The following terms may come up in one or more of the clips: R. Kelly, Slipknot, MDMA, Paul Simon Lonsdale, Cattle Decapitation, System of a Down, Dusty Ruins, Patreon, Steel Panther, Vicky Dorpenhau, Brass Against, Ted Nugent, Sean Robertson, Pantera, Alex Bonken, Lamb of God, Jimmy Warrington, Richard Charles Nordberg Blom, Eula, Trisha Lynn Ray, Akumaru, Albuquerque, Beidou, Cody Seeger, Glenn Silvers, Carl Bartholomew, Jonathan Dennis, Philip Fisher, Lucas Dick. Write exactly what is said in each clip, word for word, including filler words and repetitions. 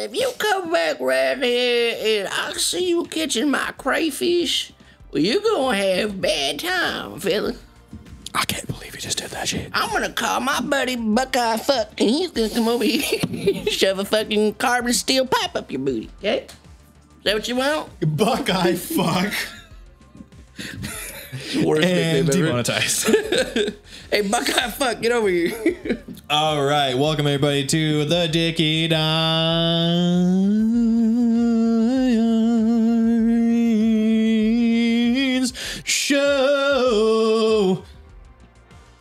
if you come back right here and I see you catching my crayfish, well, you're gonna have a bad time, fella. I can't believe you just did that shit. I'm gonna call my buddy Buckeye Fuck, and he's gonna come over here and shove a fucking carbon steel pipe up your booty, okay? Is that what you want? Buckeye Fuck. Worst and demonetized. Hey, Buckeye Fuck, get over here. All right, welcome everybody to the DickeyDines Show.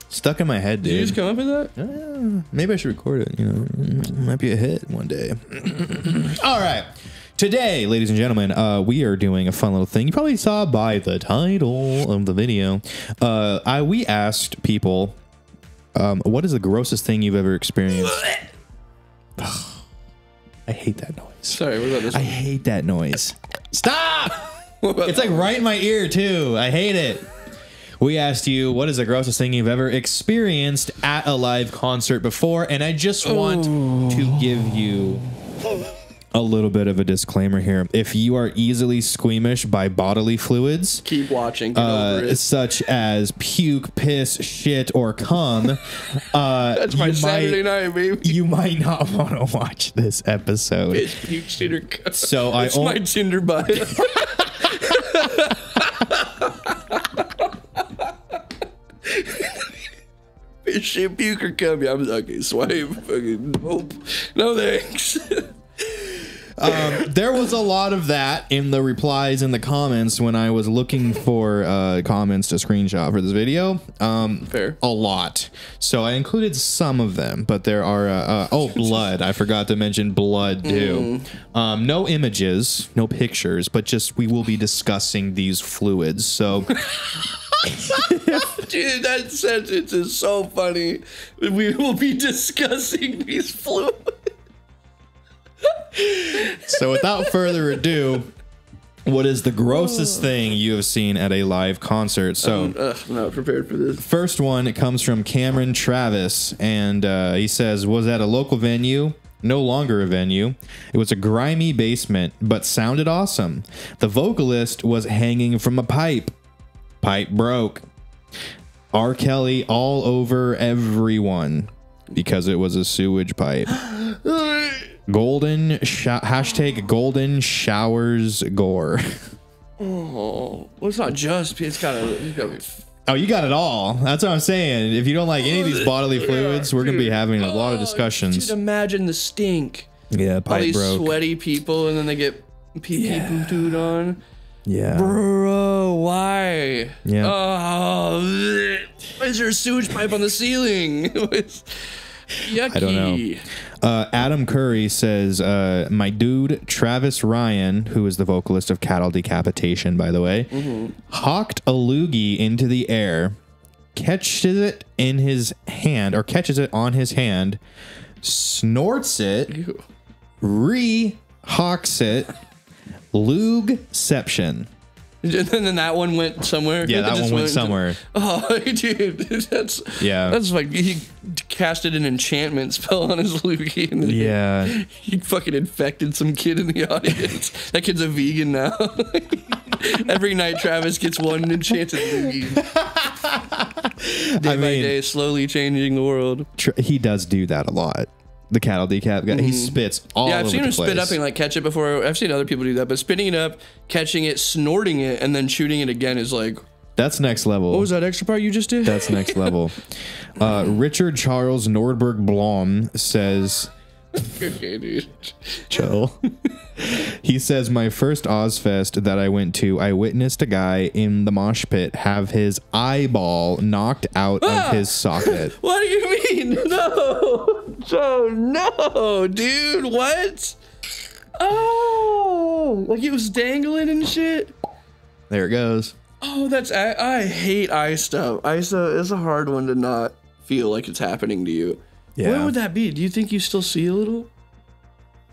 Stuck in my head, dude. Did you just come up with that? Uh, maybe I should record it. You know, it might be a hit one day. All right. Today, ladies and gentlemen, uh, we are doing a fun little thing. You probably saw by the title of the video. Uh, I we asked people, um, what is the grossest thing you've ever experienced? Oh, I hate that noise. Sorry, what about this? I hate that noise. Stop! It's like right in my ear too. I hate it. We asked you, what is the grossest thing you've ever experienced at a live concert before? And I just want Ooh. to give you a little bit of a disclaimer here. If you are easily squeamish by bodily fluids, keep watching. Get uh, over it. Such as puke, piss, shit, or cum. uh, That's my Saturday might, night, baby. You might not want to watch this episode. Piss, puke, shit, or cum. So That's I my Tinder bio. Piss, shit, puke, or cum. Yeah, I'm okay. Swipe. Fucking nope. No thanks. Um, there was a lot of that in the replies in the comments when I was looking for uh, comments to screenshot for this video. Um, Fair. A lot. So I included some of them, but there are... Uh, uh, oh, blood. I forgot to mention blood, too. Mm. Um, no images, no pictures, but just we will be discussing these fluids. So... Dude, that sentence is so funny. We will be discussing these fluids. So without further ado, what is the grossest thing you have seen at a live concert? So um, uh, I'm not prepared for this. First one, it comes from Cameron Travis, and uh, he says, was at a local venue, no longer a venue. It was a grimy basement, but sounded awesome. The vocalist was hanging from a pipe. Pipe broke. R. Kelly all over everyone because it was a sewage pipe. Golden sho hashtag golden showers gore. Oh, well, it's not just. It's kind of. Oh, you got it all. That's what I'm saying. If you don't like any of these bodily fluids, we're gonna be having a lot of discussions. Just imagine the stink. Yeah, pipe all these broke. Sweaty people, and then they get pee pee poo pooed on. Yeah, bro, why? Yeah. Oh, why is there a sewage pipe on the ceiling? Yucky. I don't know. Uh, Adam Curry says, uh, my dude Travis Ryan, who is the vocalist of Cattle Decapitation, by the way, mm-hmm. hawked a loogie into the air, catches it in his hand, or catches it on his hand, snorts it, re-hawks it, loogeception. And then that one went somewhere. Yeah, that one went, went somewhere. Oh, dude, that's yeah. That's like he casted an enchantment spell on his loogie, and then yeah, he, he fucking infected some kid in the audience. That kid's a vegan now. Every night, Travis gets one enchanted loogie. Day I by mean, day, slowly changing the world. He does do that a lot. The Cattle Decap guy, mm-hmm. he spits all over the place. Yeah, I've seen him spit up and like catch it before. I've seen other people do that, but spitting it up, catching it, snorting it, and then shooting it again is like... That's next level. What was that extra part you just did? That's next level. uh, Richard Charles Nordberg Blom says... Okay, dude. Chill. He says, my first Ozfest that I went to, I witnessed a guy in the mosh pit have his eyeball knocked out ah! of his socket. What do you mean? No. Oh, no, dude. What? Oh, like it was dangling and shit. There it goes. Oh, that's I, I hate eye stuff. Eye stuff is a hard one to not feel like it's happening to you. Yeah. Where would that be? Do you think you still see a little?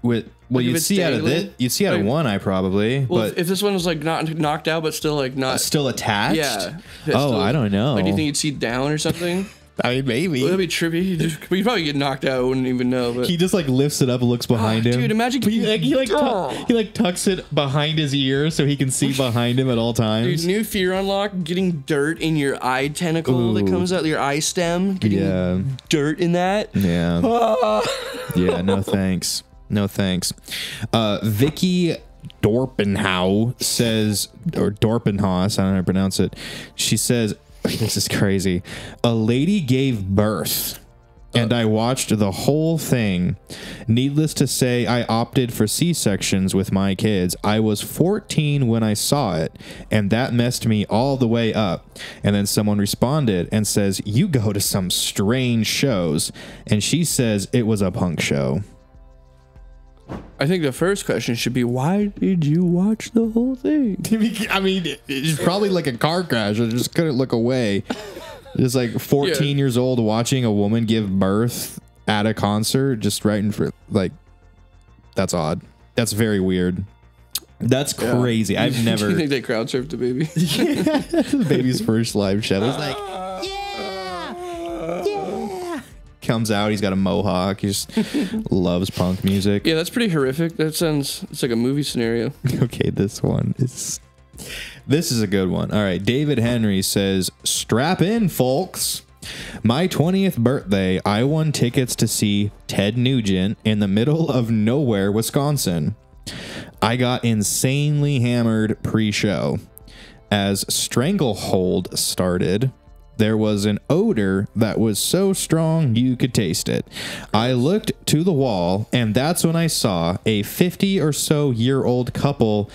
With well, like you'd see out of it. You'd see out like, of one eye probably. Well, but if, if this one was like not knocked out, but still like not uh, still attached. Yeah. Oh, still, I don't know. Like, do you think you'd see down or something? I mean, maybe. Well, that'd be trippy. Just, we'd probably get knocked out. I wouldn't even know. But. He just like lifts it up and looks behind oh, him. Dude, imagine. But he like, he, like oh. tu- he like tucks it behind his ear so he can see behind him at all times. Dude, new fear unlock, getting dirt in your eye tentacle Ooh. that comes out, your eye stem. Getting yeah. dirt in that. Yeah. Oh. Yeah, no thanks. No thanks. Uh, Vicky Dorpenhau says, or Dorpenhaus, I don't know how to pronounce it. She says, this is crazy. A lady gave birth, and I watched the whole thing. Needless to say, I opted for C-sections with my kids. I was fourteen when I saw it, and that messed me all the way up. And then someone responded and says, you go to some strange shows. And she says it was a punk show. I think the first question should be, why did you watch the whole thing? I mean, it's probably like a car crash. I just couldn't look away. Just like fourteen yeah. years old watching a woman give birth at a concert, just right in front. Like, that's odd. That's very weird. That's crazy. Yeah. I've never. Do you think they crowd surfed the baby? Yeah. The baby's first live show. It's like, yeah, yeah. Comes out, he's got a mohawk, he just loves punk music. Yeah, that's pretty horrific. That sounds, it's like a movie scenario. Okay, this one is this is a good one. All right, David Henry says, strap in, folks. My twentieth birthday, I won tickets to see Ted Nugent in the middle of nowhere, Wisconsin. I got insanely hammered pre-show. As Stranglehold started, there was an odor that was so strong you could taste it. I looked to the wall, and that's when I saw a fifty or so year old couple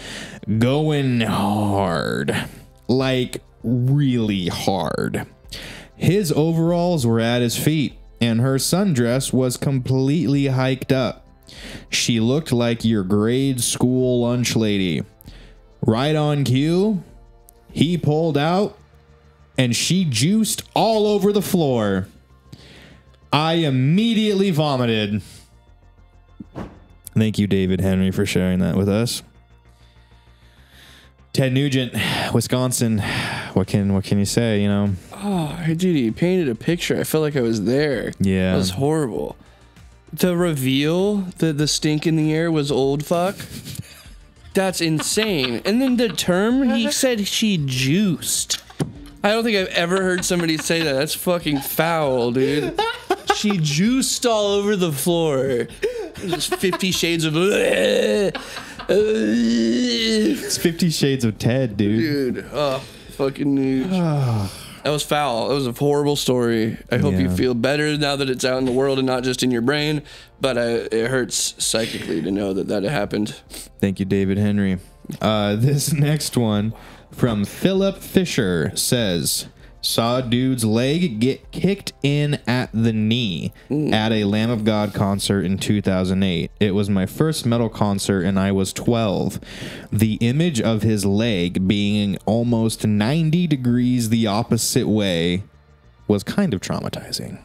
going hard. Like, really hard. His overalls were at his feet, and her sundress was completely hiked up. She looked like your grade school lunch lady. Right on cue, he pulled out, and she juiced all over the floor. I immediately vomited. Thank you, David Henry, for sharing that with us. Ted Nugent, Wisconsin. What can what can you say, you know? Oh, dude, he painted a picture. I felt like I was there. Yeah. It was horrible. The reveal, the, the stink in the air was old fuck. That's insane. And then the term, he said she juiced. I don't think I've ever heard somebody say that. That's fucking foul, dude. She juiced all over the floor. Just fifty shades of... It's fifty shades of Ted, dude. Dude. Oh, fucking dude. That was foul. That was a horrible story. I hope yeah. you feel better now that it's out in the world and not just in your brain. But I, it hurts psychically to know that that happened. Thank you, David Henry. Uh, this next one... From Philip Fisher says, saw dude's leg get kicked in at the knee mm. at a Lamb of God concert in two thousand eight. It was my first metal concert and I was twelve. The image of his leg being almost ninety degrees the opposite way was kind of traumatizing.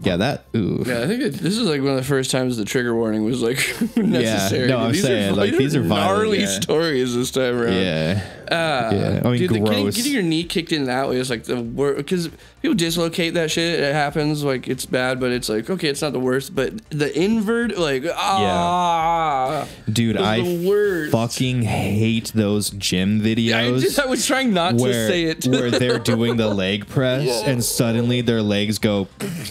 Yeah, that. Ooh. Yeah, I think it, this is like one of the first times the trigger warning was like necessary. Yeah, no, I'm these saying are, like these are gnarly yeah. stories this time around. Yeah, uh, yeah. I mean, dude, gross. The, getting, getting your knee kicked in that way is like the worst because people dislocate that shit. It happens. Like it's bad, but it's like okay, it's not the worst. But the invert, like ah, yeah. dude, I fucking hate those gym videos. Yeah, I, just, I was trying not where, to say it. Where they're doing the leg press yeah. and suddenly their legs go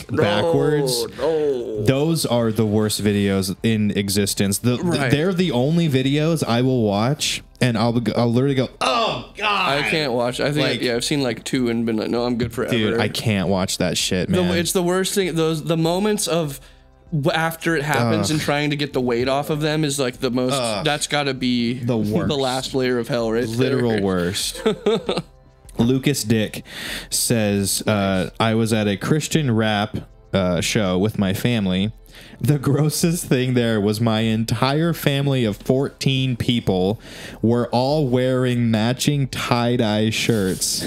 back. Backwards. Oh, no. Those are the worst videos in existence. The, right. They're the only videos I will watch, and I'll I'll literally go, oh god, I can't watch. I think like, yeah, I've seen like two and been like, no, I'm good forever. Dude, I can't watch that shit, man. The, it's the worst thing. Those the moments of after it happens Ugh. and trying to get the weight off of them is like the most. Ugh. That's got to be the worst. The last layer of hell, right? Literal there. Worst. Lucas Dick says, uh, I was at a Christian rap. Uh, show with my family. The grossest thing there was my entire family of fourteen people were all wearing matching tie-dye shirts.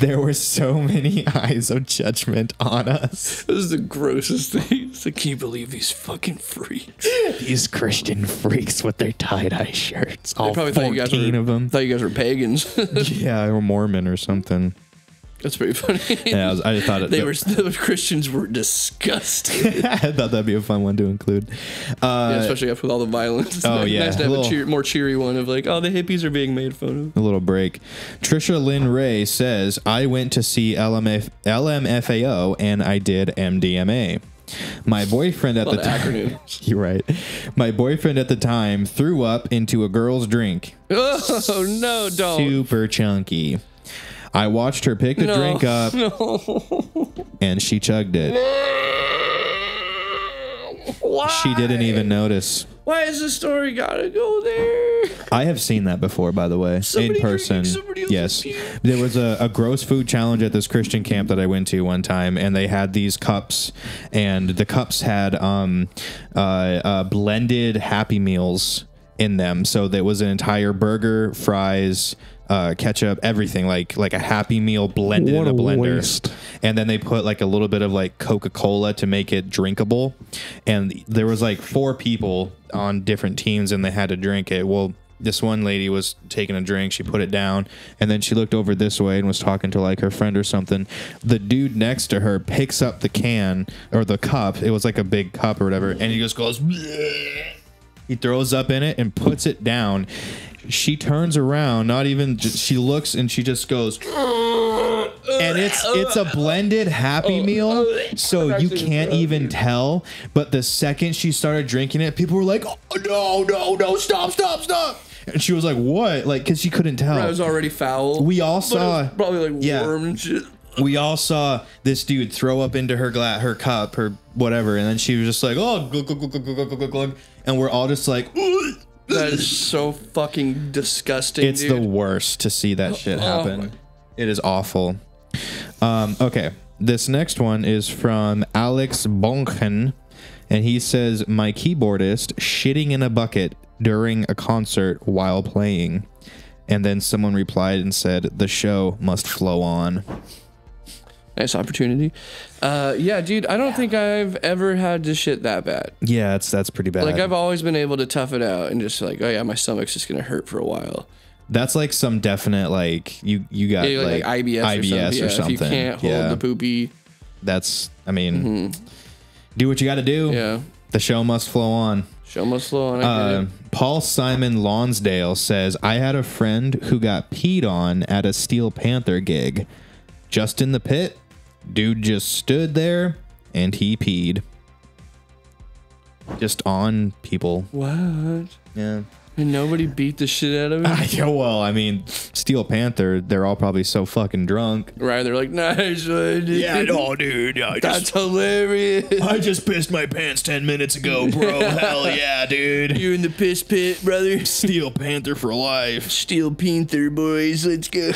There were so many eyes of judgment on us. This is the grossest thing. It's like, can you believe these fucking freaks? These Christian freaks with their tie-dye shirts. All they probably fourteen thought you guys were, of them. Thought you guys were pagans. Yeah, or Mormon or something. That's pretty funny. Yeah, I, was, I thought it, they were the Christians were disgusted. I thought that'd be a fun one to include, uh, yeah, especially after with all the violence. It's oh nice, yeah, nice to have a, little, a cheer, more cheery one of like, oh, the hippies are being made fun of. A little break. Trisha Lynn Ray says, I went to see L M F A O and I did M D M A. My boyfriend at the time, you're right. My boyfriend at the time threw up into a girl's drink. Oh no! Don't. Super chunky. I watched her pick the no, drink up, no. and she chugged it. Why? She didn't even notice. Why is the story gotta go there? I have seen that before, by the way, somebody in person. Yes, there was a, a gross food challenge at this Christian camp that I went to one time, and they had these cups, and the cups had um, uh, uh, blended Happy Meals in them, so there was an entire burger, fries, uh, ketchup, everything, like like a Happy Meal blended what in a blender. Waste. And then they put like a little bit of like Coca-Cola to make it drinkable. And there was like four people on different teams and they had to drink it. Well, this one lady was taking a drink. She put it down and then she looked over this way and was talking to like her friend or something. The dude next to her picks up the can or the cup. It was like a big cup or whatever. And he just goes, bleh. He throws up in it and puts it down. She turns around, not even, she looks and she just goes, and it's it's a blended Happy Meal, so you can't even tell. But the second she started drinking it, people were like, oh, no, no, no, stop, stop, stop. And she was like, what? Like, because she couldn't tell. I was already foul. We all saw. Probably like yeah, warm and shit. We all saw this dude throw up into her glass, her cup, her whatever. And then she was just like, oh, glug, glug, glug, glug, glug, glug. And we're all just like, ugh. That is so fucking disgusting. It's dude. the worst to see that shit happen. Oh, it is awful. Um, okay. This next one is from Alex Bonken. And he says, my keyboardist shitting in a bucket during a concert while playing. And then someone replied and said, the show must flow on. Nice opportunity. Uh, yeah, dude, I don't yeah. think I've ever had to shit that bad. Yeah, that's that's pretty bad. Like, I've always been able to tough it out and just like, oh, yeah, my stomach's just going to hurt for a while. That's like some definite, like, you, you got yeah, like, like I B S, I B S or something. Or yeah, something. If you can't hold yeah. the poopy. That's, I mean, mm-hmm. do what you got to do. Yeah. The show must flow on. Show must flow on. Uh, Paul Simon Lonsdale says, I had a friend who got peed on at a Steel Panther gig. Just in the pit. Dude just stood there and he peed. Just on people. What? Yeah. And nobody beat the shit out of him? Uh, yeah, well, I mean, Steel Panther, they're all probably so fucking drunk. Right, they're like, nice one, dude. Yeah, no, dude. I That's just, hilarious. I just pissed my pants ten minutes ago, bro. Hell yeah, dude. You're in the piss pit, brother. Steel Panther for life. Steel Panther, boys. Let's go.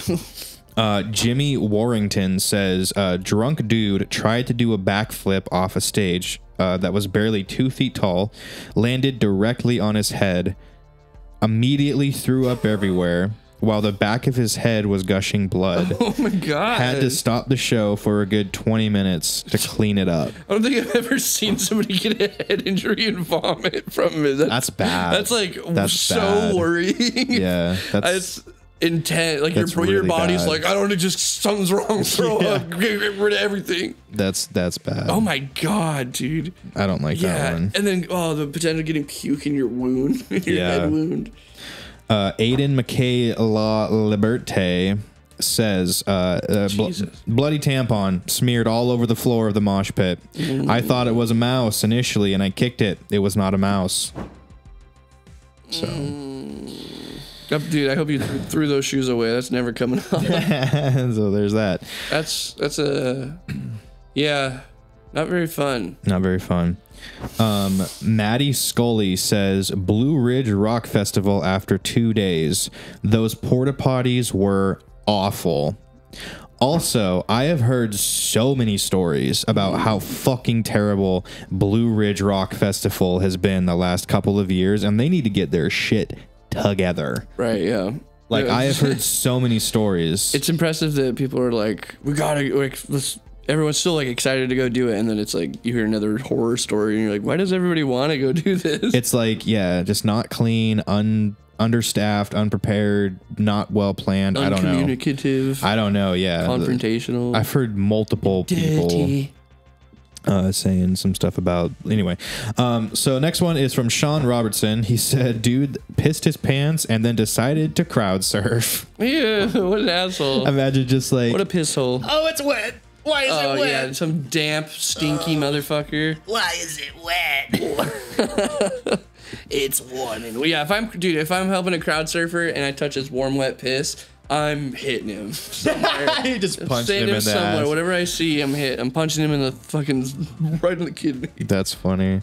Uh, Jimmy Warrington says, uh, drunk dude tried to do a backflip off a stage uh, that was barely two feet tall, landed directly on his head, immediately threw up everywhere while the back of his head was gushing blood. Oh my God. Had to stop the show for a good twenty minutes to clean it up. I don't think I've ever seen somebody get a head injury and vomit from it. That's, that's bad. That's like that's so bad. worrying. Yeah. That's... I, intent like that's your really your body's bad. Like I don't know, just something's wrong, throw yeah. up, get rid of everything. That's that's bad. Oh my God, dude. I don't like yeah. that one. And then oh, the potential of getting puke in your wound, in your yeah. head wound. Uh, Aiden McKay La Liberte says, uh, uh bl bloody tampon smeared all over the floor of the mosh pit. Mm. I thought it was a mouse initially, and I kicked it. It was not a mouse. So. Mm. Dude, I hope you threw those shoes away. That's never coming off. So there's that. That's that's a yeah, not very fun. Not very fun. Um, Maddie Scully says Blue Ridge Rock Festival after two days. Those porta potties were awful. Also, I have heard so many stories about how fucking terrible Blue Ridge Rock Festival has been the last couple of years, and they need to get their shit together. Right, yeah. Like I have heard so many stories. It's impressive that people are like, we gotta like let's everyone's still like excited to go do it, and then it's like you hear another horror story and you're like, why does everybody want to go do this? It's like, yeah, just not clean, un understaffed, unprepared, not well planned. I don't know. Uncommunicative. I don't know. Yeah. Confrontational. I've heard multiple Dirty. people uh, saying some stuff about. Anyway, um, so next one is from Sean Robertson. He said, "Dude pissed his pants and then decided to crowd surf." Yeah, what an asshole! Imagine just like what a piss hole. Oh, it's wet. Why is oh, it wet? Yeah, some damp, stinky oh, motherfucker. Why is it wet? It's warm and wet. Yeah, if I'm dude, if I'm helping a crowd surfer and I touch his warm, wet piss, I'm hitting him. He just punched him, him in somewhere. the ass. Whatever I see, I'm hit. I'm punching him in the fucking right in the kidney. That's funny.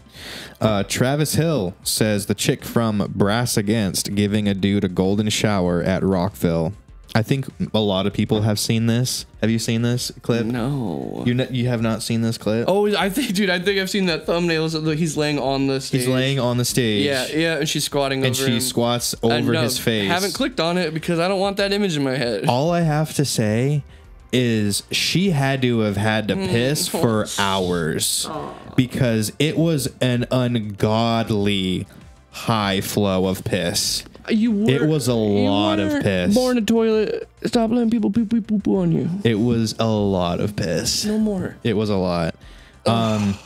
Uh, Travis Hill says the chick from Brass Against giving a dude a golden shower at Rockville. I think a lot of people have seen this. Have you seen this clip? No. You ne you have not seen this clip? Oh, I think, dude, I think I've seen that thumbnail. He's laying on the stage. He's laying on the stage. Yeah, yeah, and she's squatting and over him. And she squats over I, no, his face. I haven't clicked on it because I don't want that image in my head. All I have to say is she had to have had to piss for hours because it was an ungodly high flow of piss. You were, it was a lot of piss. Born a toilet. Stop letting people poo poo poo poo on you. It was a lot of piss. No more. It was a lot. Um,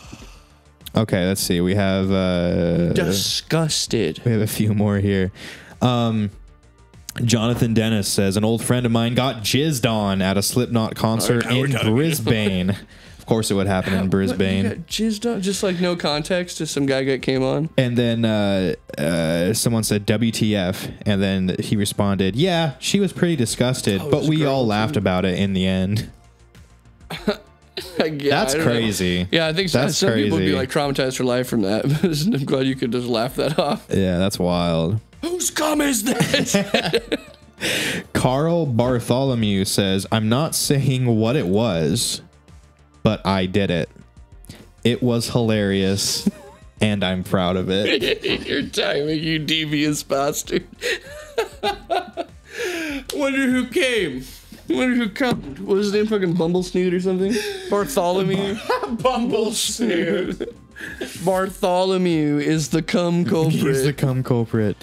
okay, let's see. We have uh, disgusted. We have a few more here. Um, Jonathan Dennis says an old friend of mine got jizzed on at a Slipknot concert oh, in Brisbane. Of course it would happen in Brisbane. What, jizzed on? Just like no context, just some guy got came on. And then uh, uh, someone said W T F, and then he responded, "Yeah, she was pretty disgusted, oh, but we all laughed too. about it in the end." Yeah, that's crazy. Know. Yeah, I think that's some crazy. people would be like traumatized for life from that. I'm glad you could just laugh that off. Yeah, that's wild. Whose cum is this? Carl Bartholomew says, "I'm not saying what it was, but I did it. It was hilarious, and I'm proud of it." Your timing, you devious bastard. Wonder who came. Wonder who come. What was his name? Fucking Bumble Snoot or something? Bartholomew. Bumble Snoot. Bartholomew is the cum culprit. He's the cum culprit.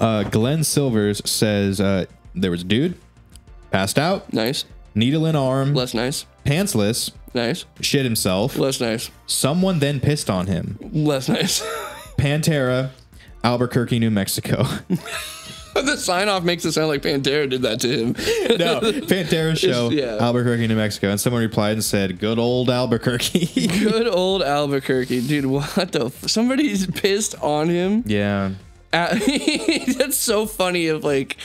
Uh, Glenn Silvers says uh, there was a dude passed out. Nice. Needle in arm. Less nice. Pantsless. Nice. Shit himself. Less nice. Someone then pissed on him. Less nice. Pantera, Albuquerque, New Mexico. The sign-off makes it sound like Pantera did that to him. No, Pantera show, yeah. Albuquerque, New Mexico. And someone replied and said, "Good old Albuquerque." Good old Albuquerque. Dude, what the... F Somebody's pissed on him? Yeah. At That's so funny of, like,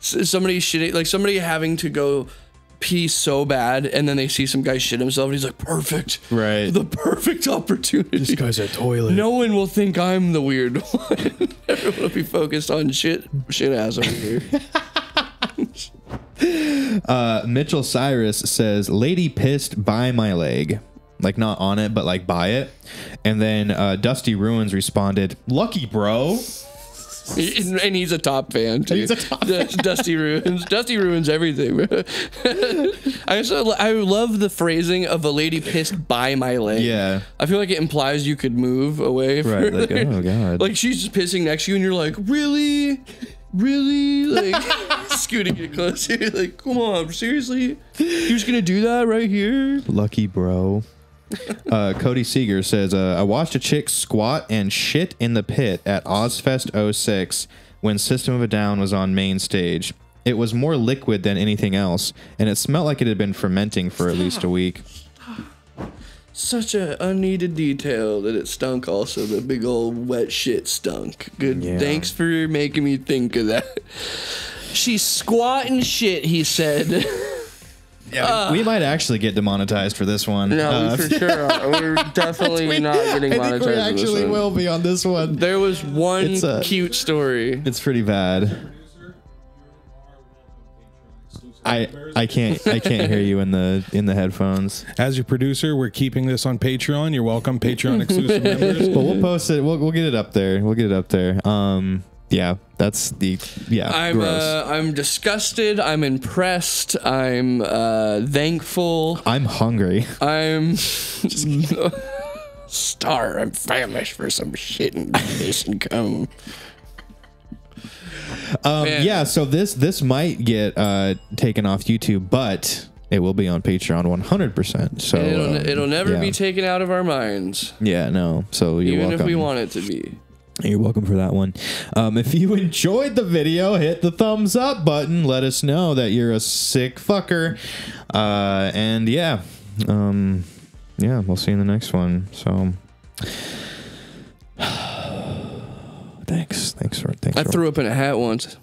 somebody shitting... Like, somebody having to go... pee so bad, and then they see some guy shit himself, and he's like, "Perfect, right? The perfect opportunity. This guy's a toilet. No one will think I'm the weird one. Everyone will be focused on shit, shit ass over here." uh, Mitchell Cyrus says, "Lady pissed by my leg, like not on it, but like by it." And then uh, Dusty Ruins responded, "Lucky, bro." And he's a top fan too. He's a top fan. Dusty Ruins. Dusty Ruins everything. I also, I love the phrasing of "a lady pissed by my leg." Yeah, I feel like it implies you could move away. Right. Like, oh god. Like she's just pissing next to you, and you're like, really, really, like scooting it closer. Like, come on, seriously, you're just gonna do that right here? Lucky, bro. uh, Cody Seeger says uh, I watched a chick squat and shit in the pit at Ozfest oh six when System of a Down was on main stage. It was more liquid than anything else, and it smelled like it had been fermenting for Stop. at least a week. Stop. Such a unneeded detail that it stunk. Also, the big old wet shit stunk. Good, yeah. Thanks for making me think of that. She's squatting shit, he said. Yeah, uh, we might actually get demonetized for this one. No, uh, for sure. We're definitely we, not getting monetized. I think we actually will be on this one. There was one a, cute story. It's pretty bad. I I can't I can't hear you in the in the headphones. As your producer, we're keeping this on Patreon. You're welcome, Patreon exclusive members. But we'll post it. We'll we'll get it up there. We'll get it up there. Um. Yeah, that's the yeah. I'm gross. Uh, I'm disgusted. I'm impressed. I'm uh, thankful. I'm hungry. I'm starved. I'm famished for some shit and piss and cum. Um, yeah, so this this might get uh, taken off YouTube, but it will be on Patreon one hundred percent. So it'll, um, it'll never yeah. be taken out of our minds. Yeah, no. So you're even welcome. If we want it to be. You're welcome for that one. Um, if you enjoyed the video, hit the thumbs up button. Let us know that you're a sick fucker. Uh, and yeah, um, yeah, we'll see you in the next one. So thanks. Thanks for thanks. I for, threw up in a hat once.